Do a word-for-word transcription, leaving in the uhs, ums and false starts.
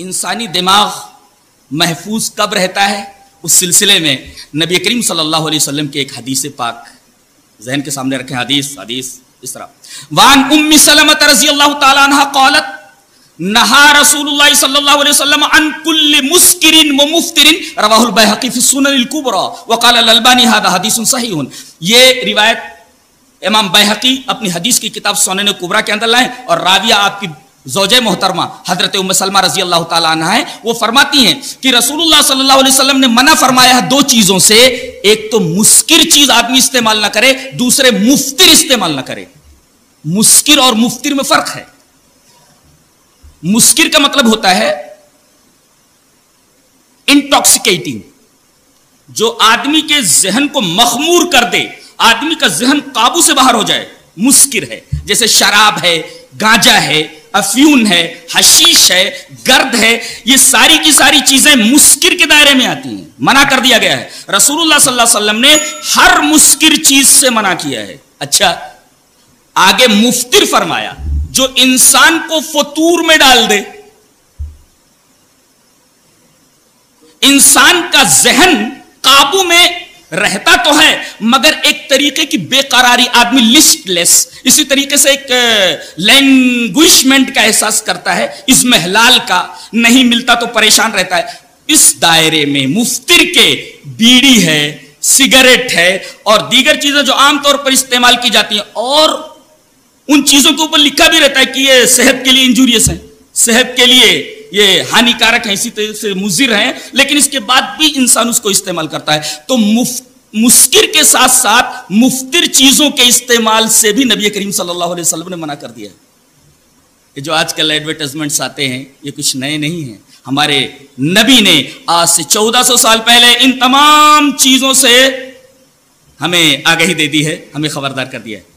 इंसानी दिमाग महफूज कब रहता है, उस सिलसिले में नबी करीम सल्लल्लाहु अलैहि वसल्लम के एक हदीस पाक जहन के सामने रखें। हदीस हदीस इस तरह, वान उम्मी सलमा रज़ियल्लाहु ताला अन्हा क़ालत नहा रसूलुल्लाह सल्लल्लाहु अलैहि वसल्लम अन कुल्लि मुस्किरिन व मुफ्तिरिन रवाहुल बैहकी फी सनन अल कुबरा व क़ाल अल अलबानी हादा हदीसुन सहीहुन। ये रिवायत इमाम बैहकी अपनी हदीस की किताब सनन अल कुबरा के अंदर लाए और राविया आपकी ज़ौजे मोहतरमा हजरत उम्मसलमा रजी अल्लाह ताला अन्हा है, वो फरमाती हैं कि रसूलुल्लाह सल्लल्लाहु अलैहि वसल्लम ने मना फरमाया है दो चीजों से, एक तो मुस्किर चीज आदमी इस्तेमाल ना करे, दूसरे मुफ्तिर इस्तेमाल ना करे। मुस्किर और मुफ्तिर में फर्क है। मुस्किर का मतलब होता है इंटॉक्सिकेटिंग, जो आदमी के जहन को मखमूर कर दे, आदमी का जहन काबू से बाहर हो जाए, मुस्किर है। जैसे शराब है, गांजा है, अफ्यून है, हशीश है, गर्द है, ये सारी की सारी चीजें मुस्किर के दायरे में आती हैं, मना कर दिया गया है। रसूलुल्लाह सल्लल्लाहु अलैहि वसल्लम ने हर मुस्किर चीज से मना किया है। अच्छा, आगे मुफ्तिर फरमाया, जो इंसान को फतूर में डाल दे, इंसान का जहन काबू में रहता तो है मगर एक तरीके की बेकरारी, आदमी लिस्टलेस, इसी तरीके से एक लैंग्विशमेंट का एहसास करता है, इस महलाल का नहीं मिलता तो परेशान रहता है। इस दायरे में मुफ्तिर के बीड़ी है, सिगरेट है और दीगर चीजें जो आमतौर पर इस्तेमाल की जाती हैं, और उन चीजों के ऊपर लिखा भी रहता है कि ये सेहत के लिए इंजूरियस है, सेहत के लिए ये हानिकारक है, इसी तरह से मुजिर है, लेकिन इसके बाद भी इंसान उसको इस्तेमाल करता है। तो मुफ, मुस्किर के साथ साथ मुफ्तिर चीजों के इस्तेमाल से भी नबी करीम सल्लल्लाहु अलैहि वसल्लम ने मना कर दिया है। ये जो आजकल एडवर्टाइजमेंट्स आते हैं ये कुछ नए नहीं है। हमारे नबी ने आज से चौदह सौ साल पहले इन तमाम चीजों से हमें आगाही दे दी है, हमें खबरदार कर दिया है।